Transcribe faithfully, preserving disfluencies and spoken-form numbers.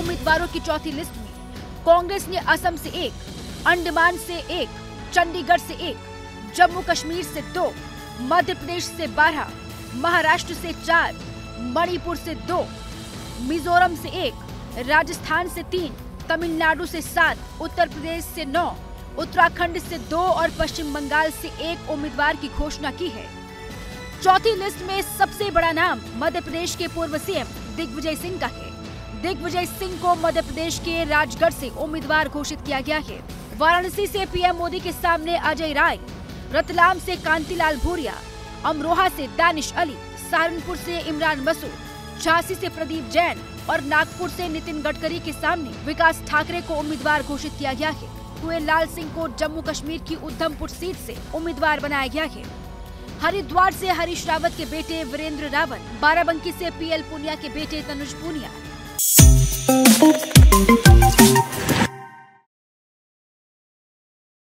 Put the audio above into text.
उम्मीदवारों की चौथी लिस्ट में कांग्रेस ने असम से एक, अंडमान से एक, चंडीगढ़ से एक, जम्मू कश्मीर से दो, मध्य प्रदेश से बारह, महाराष्ट्र से चार, मणिपुर से दो, मिजोरम से एक, राजस्थान से तीन, तमिलनाडु से सात, उत्तर प्रदेश से नौ, उत्तराखंड से दो और पश्चिम बंगाल से एक उम्मीदवार की घोषणा की है। चौथी लिस्ट में सबसे बड़ा नाम मध्य प्रदेश के पूर्व सीएम दिग्विजय सिंह का है। दिग्विजय सिंह को मध्य प्रदेश के राजगढ़ से उम्मीदवार घोषित किया गया है। वाराणसी से पीएम मोदी के सामने अजय राय, रतलाम से कांती लाल भूरिया, अमरोहा से दानिश अली, सहारनपुर से इमरान मसूर, झांसी से प्रदीप जैन और नागपुर से नितिन गडकरी के सामने विकास ठाकरे को उम्मीदवार घोषित किया गया है। कुए लाल सिंह को जम्मू कश्मीर की उधमपुर सीट से उम्मीदवार बनाया गया है। हरिद्वार से हरीश रावत के बेटे वीरेंद्र रावत, बाराबंकी से पीएल पुनिया के बेटे तनुज पूनिया,